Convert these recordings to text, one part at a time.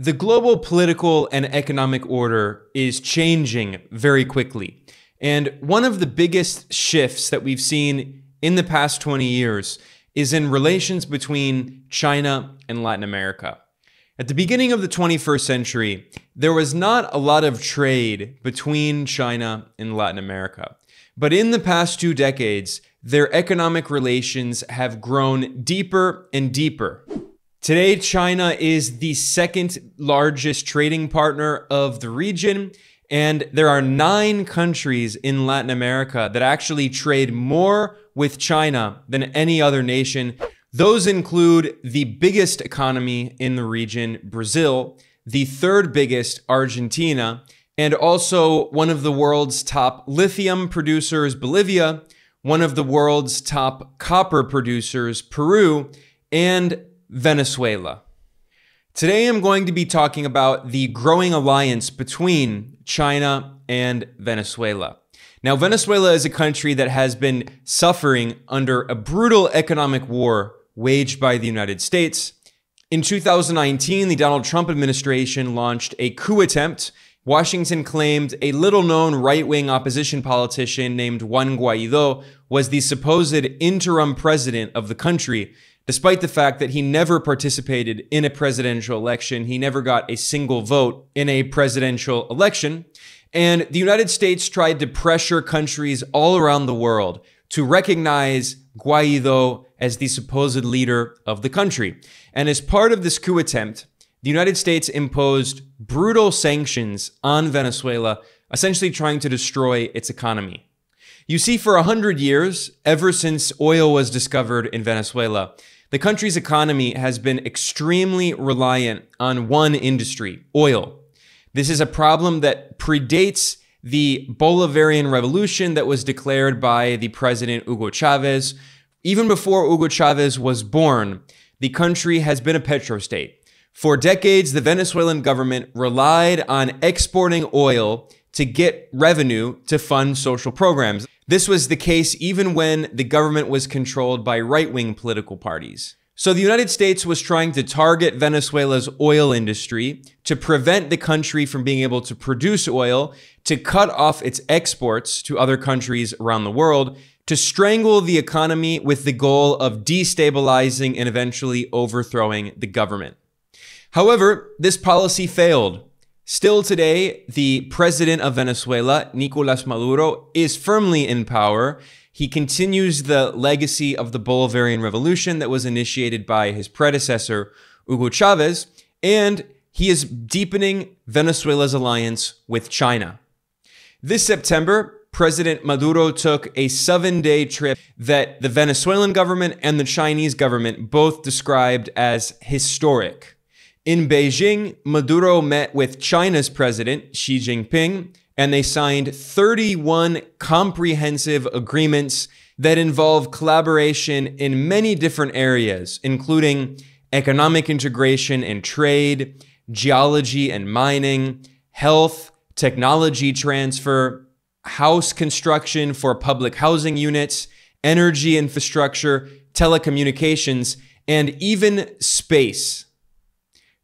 The global political and economic order is changing very quickly. And one of the biggest shifts that we've seen in the past 20 years is in relations between China and Latin America. At the beginning of the 21st century, there was not a lot of trade between China and Latin America. But in the past 2 decades, their economic relations have grown deeper and deeper. Today, China is the second largest trading partner of the region, and there are 9 countries in Latin America that actually trade more with China than any other nation. Those include the biggest economy in the region, Brazil, the 3rd biggest, Argentina, and also one of the world's top lithium producers, Bolivia, one of the world's top copper producers, Peru, and Venezuela. Today, I'm going to be talking about the growing alliance between China and Venezuela. Now, Venezuela is a country that has been suffering under a brutal economic war waged by the United States. In 2019, the Donald Trump administration launched a coup attempt. Washington claimed a little-known right-wing opposition politician named Juan Guaidó was the supposed interim president of the country, despite the fact that he never participated in a presidential election. He never got a single vote in a presidential election. And the United States tried to pressure countries all around the world to recognize Guaido as the supposed leader of the country. And as part of this coup attempt, the United States imposed brutal sanctions on Venezuela, essentially trying to destroy its economy. You see, for 100 years, ever since oil was discovered in Venezuela, the country's economy has been extremely reliant on one industry, oil. This is a problem that predates the Bolivarian Revolution that was declared by the president Hugo Chávez. Even before Hugo Chávez was born, the country has been a petrostate. For decades, the Venezuelan government relied on exporting oil to get revenue to fund social programs. This was the case even when the government was controlled by right-wing political parties. So the United States was trying to target Venezuela's oil industry to prevent the country from being able to produce oil, to cut off its exports to other countries around the world, to strangle the economy with the goal of destabilizing and eventually overthrowing the government. However, this policy failed. Still today, the president of Venezuela, Nicolás Maduro, is firmly in power. He continues the legacy of the Bolivarian Revolution that was initiated by his predecessor, Hugo Chávez, and he is deepening Venezuela's alliance with China. This September, President Maduro took a 7-day trip that the Venezuelan government and the Chinese government both described as historic. In Beijing, Maduro met with China's president, Xi Jinping, and they signed 31 comprehensive agreements that involve collaboration in many different areas, including economic integration and trade, geology and mining, health, technology transfer, house construction for public housing units, energy infrastructure, telecommunications, and even space.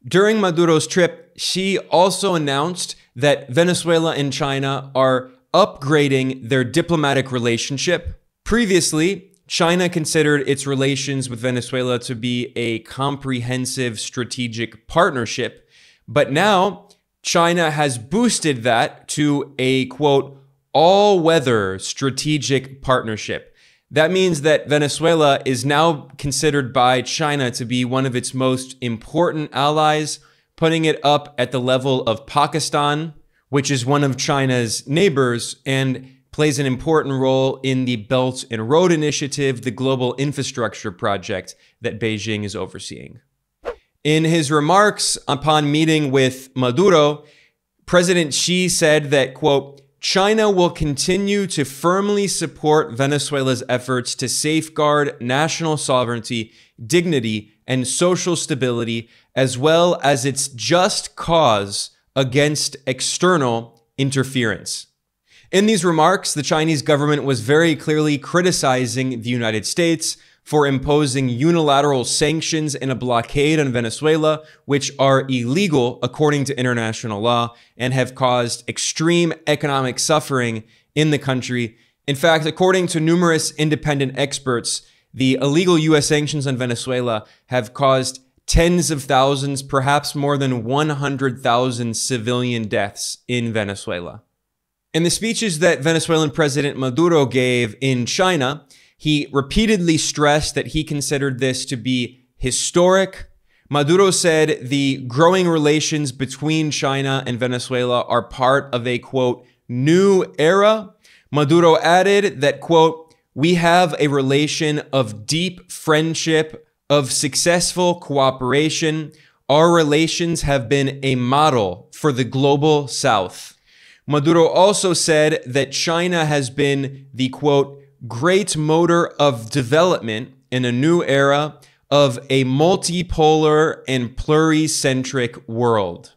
During Maduro's trip, Xi also announced that Venezuela and China are upgrading their diplomatic relationship. Previously, China considered its relations with Venezuela to be a comprehensive strategic partnership, but now China has boosted that to a, quote, all-weather strategic partnership. That means that Venezuela is now considered by China to be one of its most important allies, putting it up at the level of Pakistan, which is one of China's neighbors and plays an important role in the Belt and Road Initiative, the global infrastructure project that Beijing is overseeing. In his remarks upon meeting with Maduro, President Xi said that, quote, China will continue to firmly support Venezuela's efforts to safeguard national sovereignty, dignity, and social stability, as well as its just cause against external interference. In these remarks, the Chinese government was very clearly criticizing the United States for imposing unilateral sanctions and a blockade on Venezuela, which are illegal according to international law and have caused extreme economic suffering in the country. In fact, according to numerous independent experts, the illegal U.S. sanctions on Venezuela have caused tens of thousands, perhaps more than 100,000 civilian deaths in Venezuela. In the speeches that Venezuelan President Maduro gave in China, he repeatedly stressed that he considered this to be historic. Maduro said the growing relations between China and Venezuela are part of a, quote, new era. Maduro added that, quote, we have a relation of deep friendship, of successful cooperation. Our relations have been a model for the global South. Maduro also said that China has been the, quote, great motor of development in a new era of a multipolar and pluricentric world.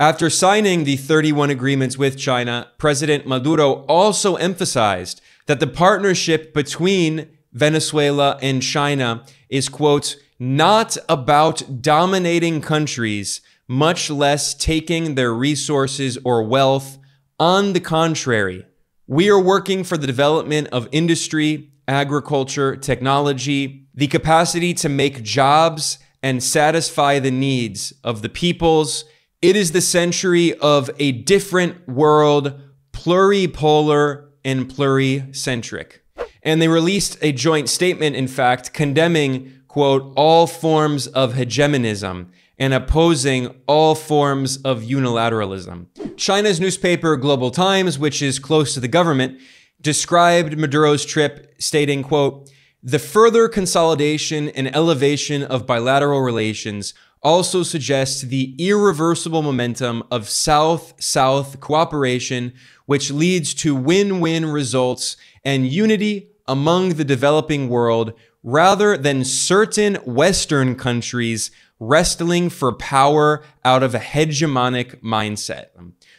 After signing the 31 agreements with China, President Maduro also emphasized that the partnership between Venezuela and China is, quote, not about dominating countries, much less taking their resources or wealth. On the contrary, we are working for the development of industry, agriculture, technology, the capacity to make jobs and satisfy the needs of the peoples. It is the century of a different world, pluripolar and pluricentric. And they released a joint statement, in fact, condemning, quote, all forms of hegemonism and opposing all forms of unilateralism. China's newspaper Global Times, which is close to the government, described Maduro's trip, stating, quote, the further consolidation and elevation of bilateral relations also suggests the irreversible momentum of South-South cooperation, which leads to win-win results and unity among the developing world, rather than certain Western countries wrestling for power out of a hegemonic mindset.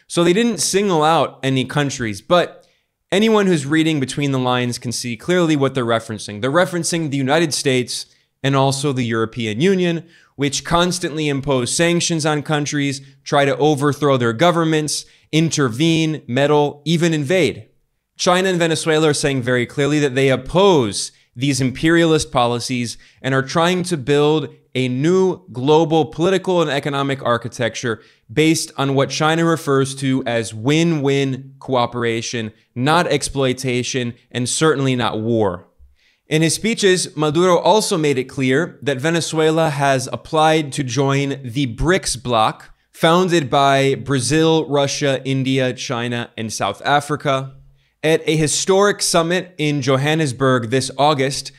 So they didn't single out any countries, but anyone who's reading between the lines can see clearly what they're referencing. They're referencing the United States and also the European Union, which constantly impose sanctions on countries, try to overthrow their governments, intervene, meddle, even invade. China and Venezuela are saying very clearly that they oppose these imperialist policies and are trying to build a new global political and economic architecture based on what China refers to as win-win cooperation, not exploitation, and certainly not war. In his speeches, Maduro also made it clear that Venezuela has applied to join the BRICS bloc, founded by Brazil, Russia, India, China, and South Africa. At a historic summit in Johannesburg this August,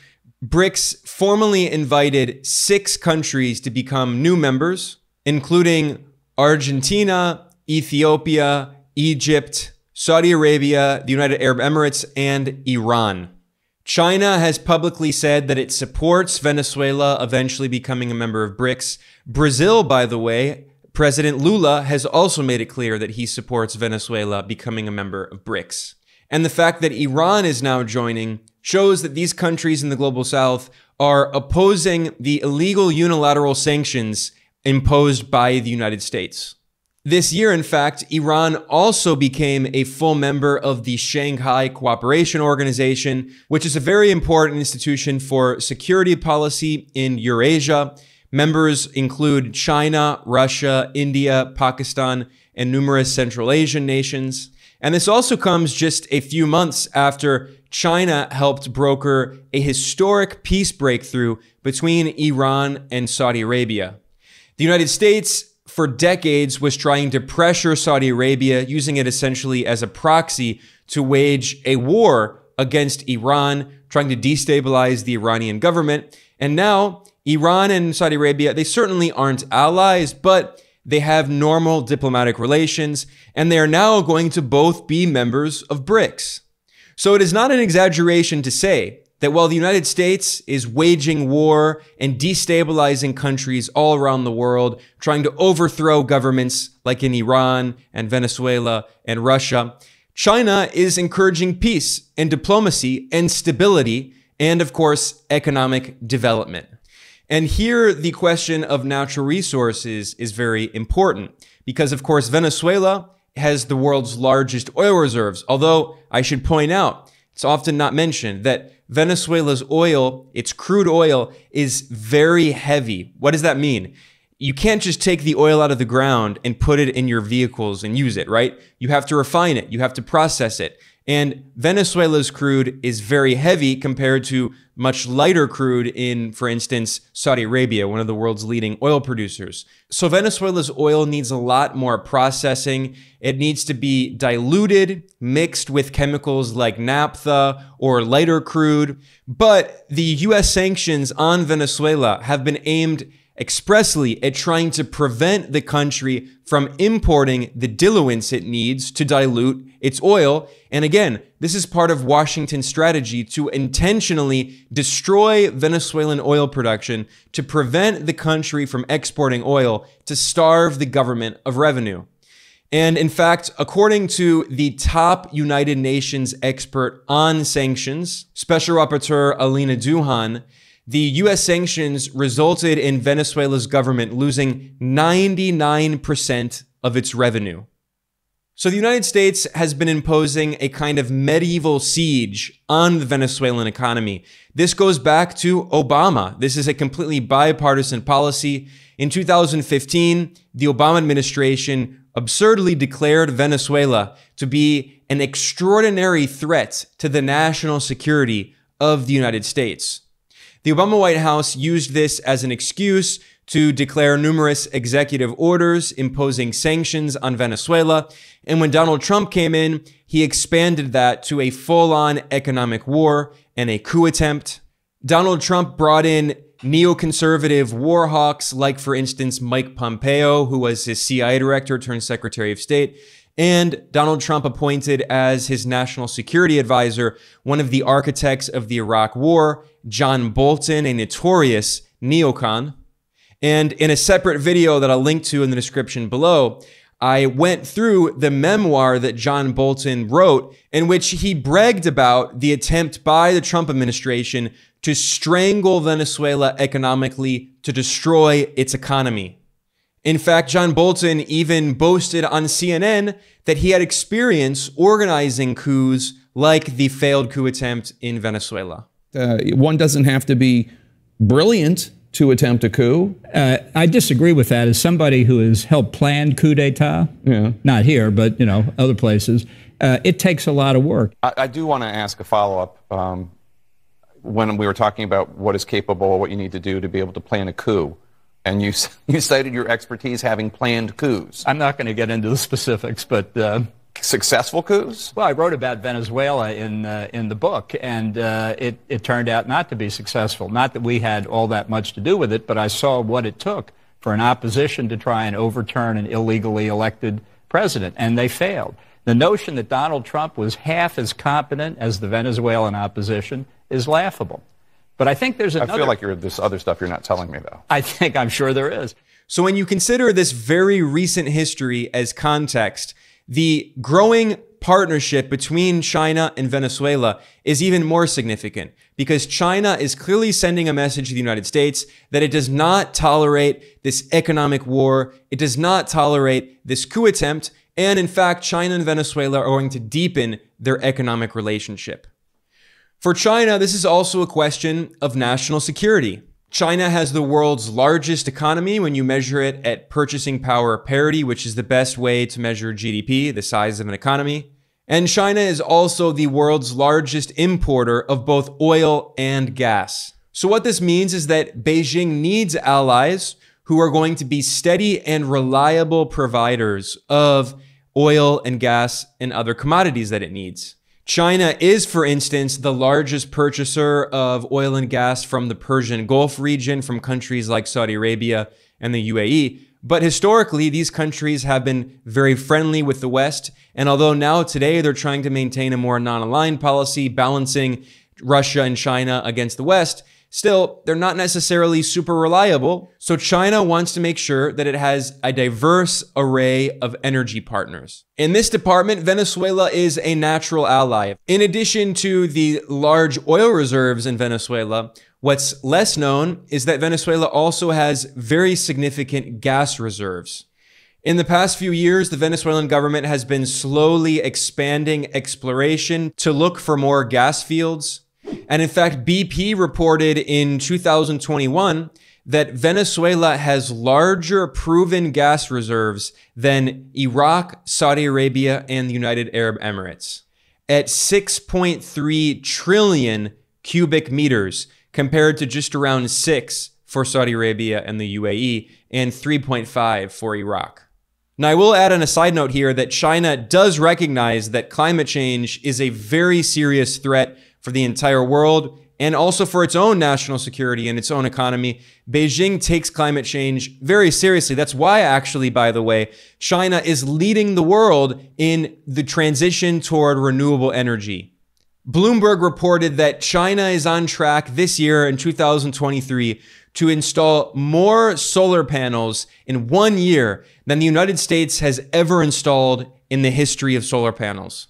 BRICS formally invited 6 countries to become new members, including Argentina, Ethiopia, Egypt, Saudi Arabia, the United Arab Emirates, and Iran. China has publicly said that it supports Venezuela eventually becoming a member of BRICS. Brazil, by the way, President Lula has also made it clear that he supports Venezuela becoming a member of BRICS. And the fact that Iran is now joining shows that these countries in the global South are opposing the illegal unilateral sanctions imposed by the United States. This year, in fact, Iran also became a full member of the Shanghai Cooperation Organization, which is a very important institution for security policy in Eurasia. Members include China, Russia, India, Pakistan, and numerous Central Asian nations. And this also comes just a few months after China helped broker a historic peace breakthrough between Iran and Saudi Arabia. The United States, for decades, was trying to pressure Saudi Arabia, using it essentially as a proxy to wage a war against Iran, trying to destabilize the Iranian government. And now, Iran and Saudi Arabia, they certainly aren't allies, but they have normal diplomatic relations, and they are now going to both be members of BRICS. So it is not an exaggeration to say that while the United States is waging war and destabilizing countries all around the world, trying to overthrow governments like in Iran and Venezuela and Russia, China is encouraging peace and diplomacy and stability and of course, economic development. And here, the question of natural resources is very important because, of course, Venezuela has the world's largest oil reserves. Although I should point out, it's often not mentioned that Venezuela's oil, its crude oil, is very heavy. What does that mean? You can't just take the oil out of the ground and put it in your vehicles and use it, right? You have to refine it. You have to process it. And Venezuela's crude is very heavy compared to much lighter crude in, for instance, Saudi Arabia, one of the world's leading oil producers. So Venezuela's oil needs a lot more processing. It needs to be diluted, mixed with chemicals like naphtha or lighter crude. But the US sanctions on Venezuela have been aimed expressly at trying to prevent the country from importing the diluents it needs to dilute its oil. And again, this is part of Washington's strategy to intentionally destroy Venezuelan oil production to prevent the country from exporting oil, to starve the government of revenue. And in fact, according to the top United Nations expert on sanctions, Special Rapporteur Alina Duhon, the US sanctions resulted in Venezuela's government losing 99% of its revenue. So the United States has been imposing a kind of medieval siege on the Venezuelan economy. This goes back to Obama. This is a completely bipartisan policy. In 2015, the Obama administration absurdly declared Venezuela to be an extraordinary threat to the national security of the United States. The Obama White House used this as an excuse to declare numerous executive orders imposing sanctions on Venezuela. And when Donald Trump came in, he expanded that to a full-on economic war and a coup attempt. Donald Trump brought in neoconservative war hawks like, for instance, Mike Pompeo, who was his CIA director turned Secretary of State. And Donald Trump appointed as his national security advisor one of the architects of the Iraq War, John Bolton, a notorious neocon. And in a separate video that I'll link to in the description below, I went through the memoir that John Bolton wrote in which he bragged about the attempt by the Trump administration to strangle Venezuela economically, to destroy its economy. In fact, John Bolton even boasted on CNN that he had experience organizing coups like the failed coup attempt in Venezuela. One doesn't have to be brilliant to attempt a coup. I disagree with that. As somebody who has helped plan coup d'etat, not here, but you know, other places, it takes a lot of work. I do want to ask a follow-up. When we were talking about what is capable, what you need to do to be able to plan a coup, and you cited your expertise having planned coups. I'm not going to get into the specifics, but successful coups. Well, I wrote about Venezuela in the book, and it turned out not to be successful. Not that we had all that much to do with it, but I saw what it took for an opposition to try and overturn an illegally elected president, and they failed. The notion that Donald Trump was half as competent as the Venezuelan opposition is laughable. But I think there's another. I feel like there's other stuff you're not telling me, though. I'm sure there is. So when you consider this very recent history as context, the growing partnership between China and Venezuela is even more significant because China is clearly sending a message to the United States that it does not tolerate this economic war. It does not tolerate this coup attempt. And in fact, China and Venezuela are going to deepen their economic relationship. For China, this is also a question of national security. China has the world's largest economy when you measure it at purchasing power parity, which is the best way to measure GDP, the size of an economy. And China is also the world's largest importer of both oil and gas. So what this means is that Beijing needs allies who are going to be steady and reliable providers of oil and gas and other commodities that it needs. China is, for instance, the largest purchaser of oil and gas from the Persian Gulf region, from countries like Saudi Arabia and the UAE. But historically, these countries have been very friendly with the West. And although now today they're trying to maintain a more non-aligned policy, balancing Russia and China against the West, Still, they're not necessarily super reliable. So China wants to make sure that it has a diverse array of energy partners. In this department, Venezuela is a natural ally. In addition to the large oil reserves in Venezuela, what's less known is that Venezuela also has very significant gas reserves. In the past few years, the Venezuelan government has been slowly expanding exploration to look for more gas fields. And in fact, BP reported in 2021 that Venezuela has larger proven gas reserves than Iraq, Saudi Arabia, and the United Arab Emirates at 6.3 trillion cubic meters compared to just around 6 for Saudi Arabia and the UAE and 3.5 for Iraq. Now, I will add on a side note here that China does recognize that climate change is a very serious threat for the entire world and also for its own national security and its own economy. Beijing takes climate change very seriously. That's why, actually, by the way, China is leading the world in the transition toward renewable energy. Bloomberg reported that China is on track this year in 2023 to install more solar panels in 1 year than the United States has ever installed in the history of solar panels.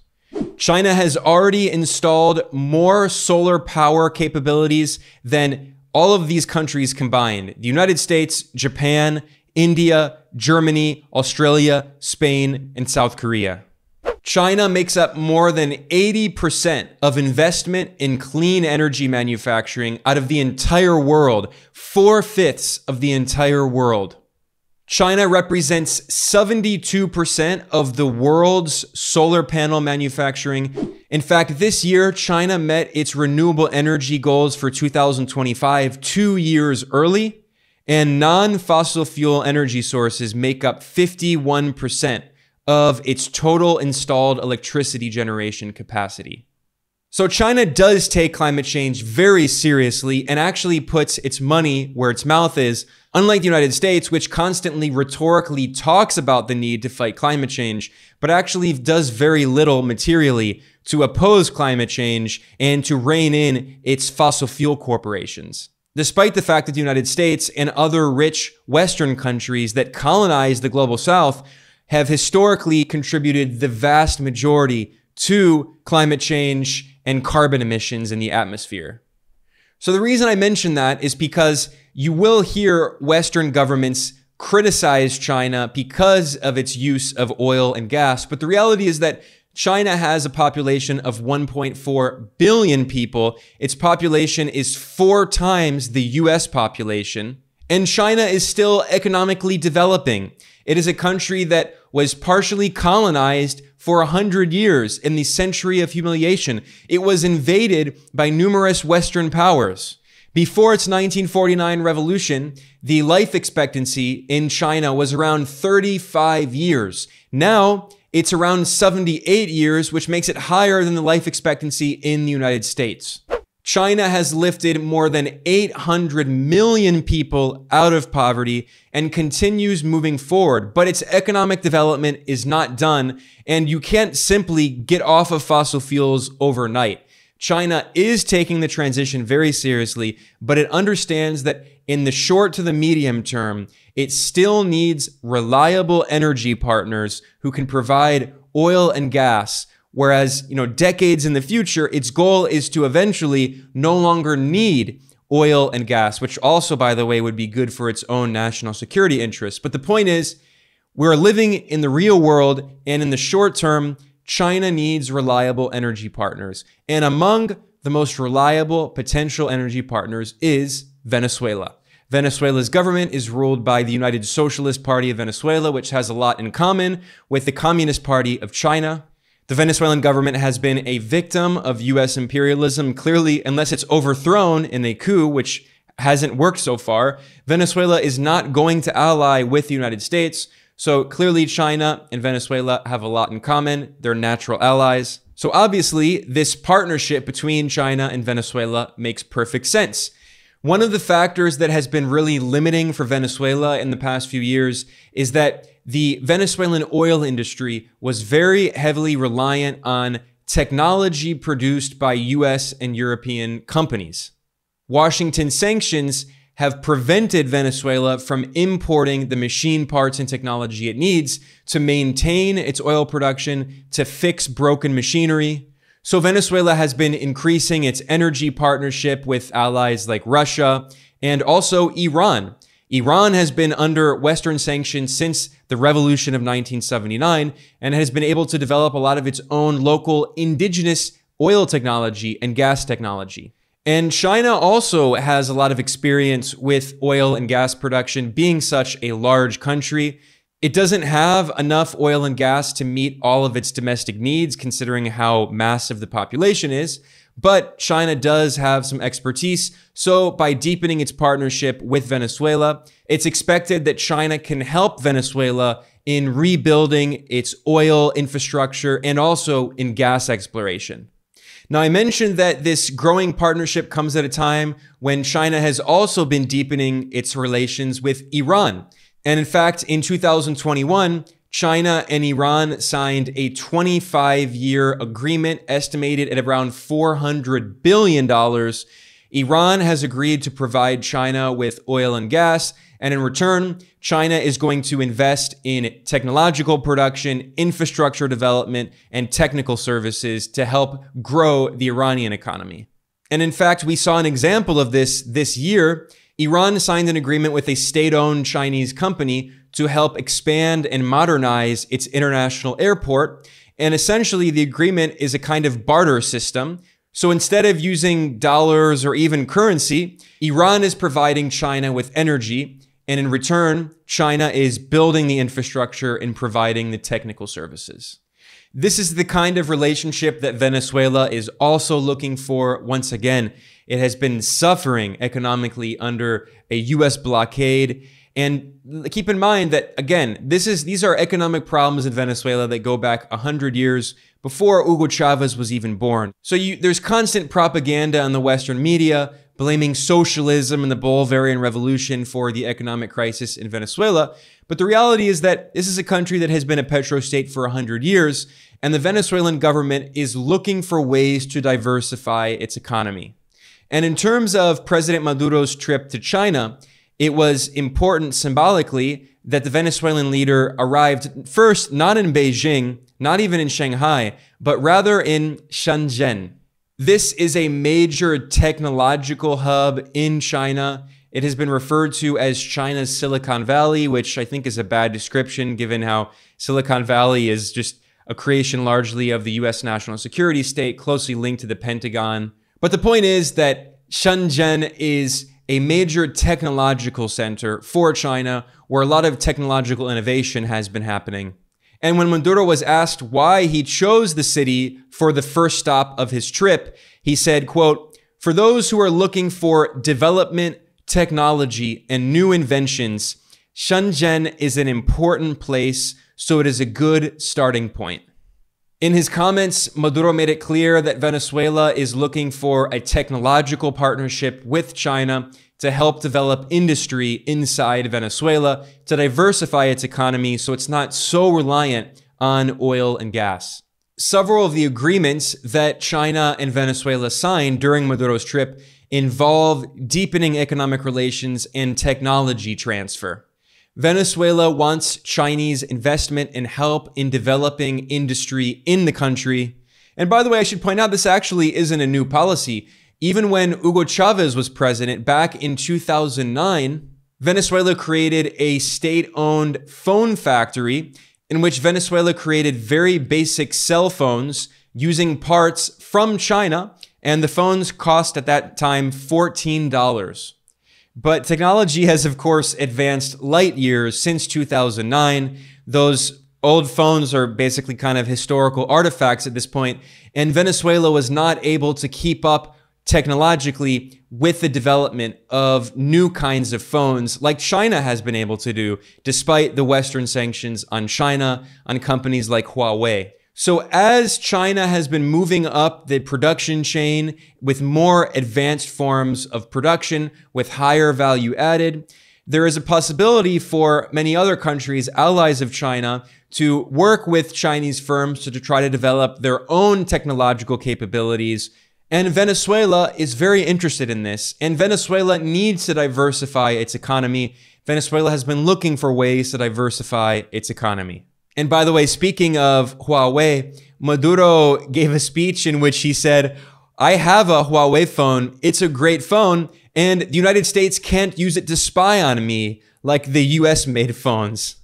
China has already installed more solar power capabilities than all of these countries combined: the United States, Japan, India, Germany, Australia, Spain, and South Korea. China makes up more than 80% of investment in clean energy manufacturing out of the entire world, 4/5 of the entire world. China represents 72% of the world's solar panel manufacturing. In fact, this year, China met its renewable energy goals for 2025 2 years early, and non-fossil fuel energy sources make up 51% of its total installed electricity generation capacity. So China does take climate change very seriously and actually puts its money where its mouth is, unlike the United States, which constantly rhetorically talks about the need to fight climate change, but actually does very little materially to oppose climate change and to rein in its fossil fuel corporations. Despite the fact that the United States and other rich Western countries that colonized the global South have historically contributed the vast majority to climate change and carbon emissions in the atmosphere. So the reason I mention that is because you will hear Western governments criticize China because of its use of oil and gas, but the reality is that China has a population of 1.4 billion people. Its population is 4 times the US population, and China is still economically developing. It is a country that was partially colonized for 100 years in the century of humiliation. It was invaded by numerous Western powers. Before its 1949 revolution, the life expectancy in China was around 35 years. Now, it's around 78 years, which makes it higher than the life expectancy in the United States. China has lifted more than 800 million people out of poverty and continues moving forward, but its economic development is not done, and you can't simply get off of fossil fuels overnight. China is taking the transition very seriously, but it understands that in the short to the medium term, it still needs reliable energy partners who can provide oil and gas. Whereas, decades in the future, its goal is to eventually no longer need oil and gas, which also, by the way, would be good for its own national security interests. But the point is, we're living in the real world, and in the short term, China needs reliable energy partners. And among the most reliable potential energy partners is Venezuela. Venezuela's government is ruled by the United Socialist Party of Venezuela, which has a lot in common with the Communist Party of China. The Venezuelan government has been a victim of US imperialism. Clearly, unless it's overthrown in a coup, which hasn't worked so far, Venezuela is not going to ally with the United States. So clearly, China and Venezuela have a lot in common. They're natural allies. So obviously, this partnership between China and Venezuela makes perfect sense. One of the factors that has been really limiting for Venezuela in the past few years is that the Venezuelan oil industry was very heavily reliant on technology produced by US and European companies. Washington sanctions have prevented Venezuela from importing the machine parts and technology it needs to maintain its oil production, to fix broken machinery. So Venezuela has been increasing its energy partnership with allies like Russia and also Iran. Iran has been under Western sanctions since the revolution of 1979 and has been able to develop a lot of its own local indigenous oil technology and gas technology. And China also has a lot of experience with oil and gas production. Being such a large country, it doesn't have enough oil and gas to meet all of its domestic needs, considering how massive the population is. But China does have some expertise. So by deepening its partnership with Venezuela, it's expected that China can help Venezuela in rebuilding its oil infrastructure and also in gas exploration. Now, I mentioned that this growing partnership comes at a time when China has also been deepening its relations with Iran. And in fact, in 2021, China and Iran signed a 25-year agreement estimated at around $400 billion. Iran has agreed to provide China with oil and gas, and in return, China is going to invest in technological production, infrastructure development, and technical services to help grow the Iranian economy. And in fact, we saw an example of this year. Iran signed an agreement with a state-owned Chinese company to help expand and modernize its international airport. And essentially, the agreement is a kind of barter system. So instead of using dollars or even currency, Iran is providing China with energy, and in return, China is building the infrastructure and providing the technical services. This is the kind of relationship that Venezuela is also looking for. Once again, it has been suffering economically under a U.S. blockade. And keep in mind that, again, these are economic problems in Venezuela that go back 100 years before Hugo Chávez was even born. So there's constant propaganda on the Western media blaming socialism and the Bolivarian Revolution for the economic crisis in Venezuela. But the reality is that this is a country that has been a petrostate for 100 years, and the Venezuelan government is looking for ways to diversify its economy. And in terms of President Maduro's trip to China, it was important symbolically that the Venezuelan leader arrived first, not in Beijing, not even in Shanghai, but rather in Shenzhen. This is a major technological hub in China. It has been referred to as China's Silicon Valley, which I think is a bad description given how Silicon Valley is just a creation largely of the US national security state, closely linked to the Pentagon. But the point is that Shenzhen is a major technological center for China, where a lot of technological innovation has been happening. And when Maduro was asked why he chose the city for the first stop of his trip, he said, quote, "For those who are looking for development, technology, and new inventions, Shenzhen is an important place, so it is a good starting point." In his comments, Maduro made it clear that Venezuela is looking for a technological partnership with China to help develop industry inside Venezuela, to diversify its economy so it's not so reliant on oil and gas. Several of the agreements that China and Venezuela signed during Maduro's trip involve deepening economic relations and technology transfer. Venezuela wants Chinese investment and help in developing industry in the country. And by the way, I should point out this actually isn't a new policy. Even when Hugo Chávez was president back in 2009, Venezuela created a state-owned phone factory in which Venezuela created very basic cell phones using parts from China, and the phones cost at that time $14. But technology has, of course, advanced light years since 2009. Those old phones are basically kind of historical artifacts at this point, and Venezuela was not able to keep up technologically with the development of new kinds of phones like China has been able to do, despite the Western sanctions on China, on companies like Huawei. So as China has been moving up the production chain with more advanced forms of production with higher value added, there is a possibility for many other countries, allies of China, to work with Chinese firms to try to develop their own technological capabilities And Venezuela is very interested in this, and Venezuela needs to diversify its economy. Venezuela has been looking for ways to diversify its economy. And by the way, speaking of Huawei, Maduro gave a speech in which he said, "I have a Huawei phone. It's a great phone, and the United States can't use it to spy on me like the US-made phones."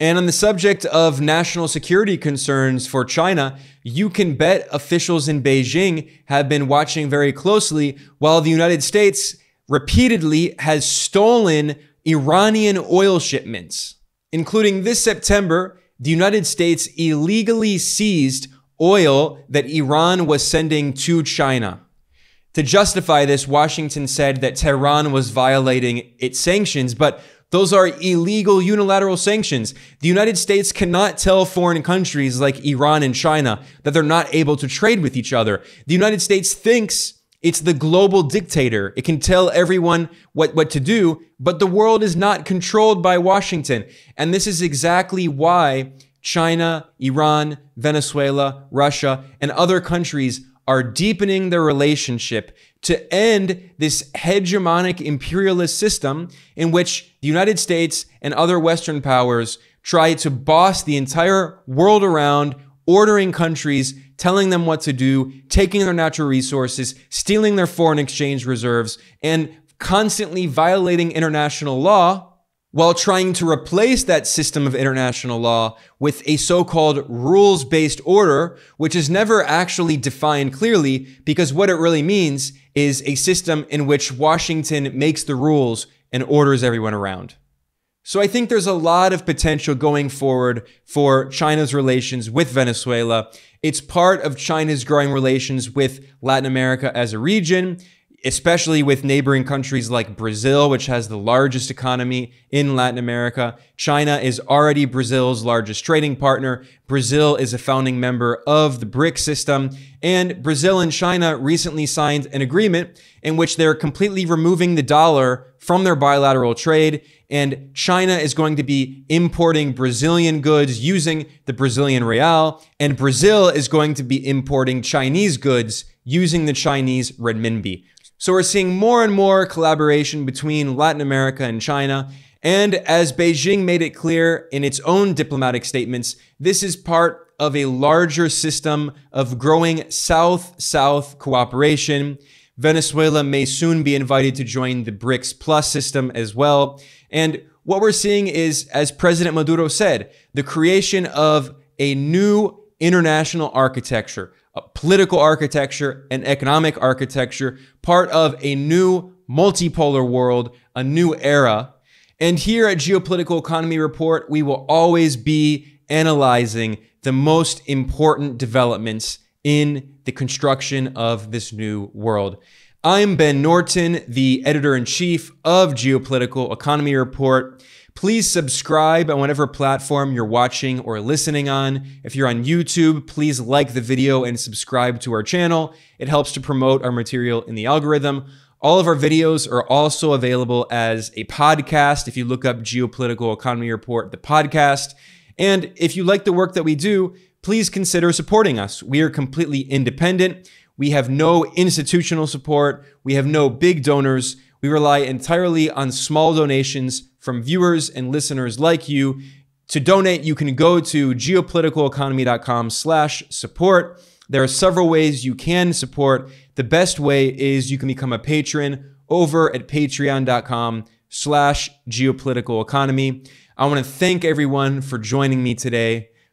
And on the subject of national security concerns for China, you can bet officials in Beijing have been watching very closely while the United States repeatedly has stolen Iranian oil shipments. Including this September, the United States illegally seized oil that Iran was sending to China. To justify this, Washington said that Tehran was violating its sanctions, but those are illegal unilateral sanctions. The United States cannot tell foreign countries like Iran and China that they're not able to trade with each other. The United States thinks it's the global dictator. It can tell everyone what to do, but the world is not controlled by Washington. And this is exactly why China, Iran, Venezuela, Russia, and other countries are deepening their relationship to end this hegemonic imperialist system in which the United States and other Western powers try to boss the entire world around, ordering countries, telling them what to do, taking their natural resources, stealing their foreign exchange reserves, and constantly violating international law, while trying to replace that system of international law with a so-called rules-based order, which is never actually defined clearly, because what it really means is a system in which Washington makes the rules and orders everyone around. So I think there's a lot of potential going forward for China's relations with Venezuela. It's part of China's growing relations with Latin America as a region, especially with neighboring countries like Brazil, which has the largest economy in Latin America. China is already Brazil's largest trading partner. Brazil is a founding member of the BRICS system. And Brazil and China recently signed an agreement in which they're completely removing the dollar from their bilateral trade. And China is going to be importing Brazilian goods using the Brazilian real. And Brazil is going to be importing Chinese goods using the Chinese renminbi. So we're seeing more and more collaboration between Latin America and China. And as Beijing made it clear in its own diplomatic statements, this is part of a larger system of growing South-South cooperation. Venezuela may soon be invited to join the BRICS Plus system as well. And what we're seeing is, as President Maduro said, the creation of a new international architecture, a political architecture, an economic architecture, part of a new multipolar world, a new era. And here at Geopolitical Economy Report, we will always be analyzing the most important developments in the construction of this new world. I'm Ben Norton, the editor-in-chief of Geopolitical Economy Report. Please subscribe on whatever platform you're watching or listening on. If you're on YouTube, please like the video and subscribe to our channel. It helps to promote our material in the algorithm. All of our videos are also available as a podcast. If you look up Geopolitical Economy Report, the podcast. And if you like the work that we do, please consider supporting us. We are completely independent. We have no institutional support. We have no big donors. We rely entirely on small donations from viewers and listeners like you. To donate, you can go to geopoliticaleconomy.com/support. There are several ways you can support. The best way is you can become a patron over at patreon.com/geopoliticaleconomy. I want to thank everyone for joining me today.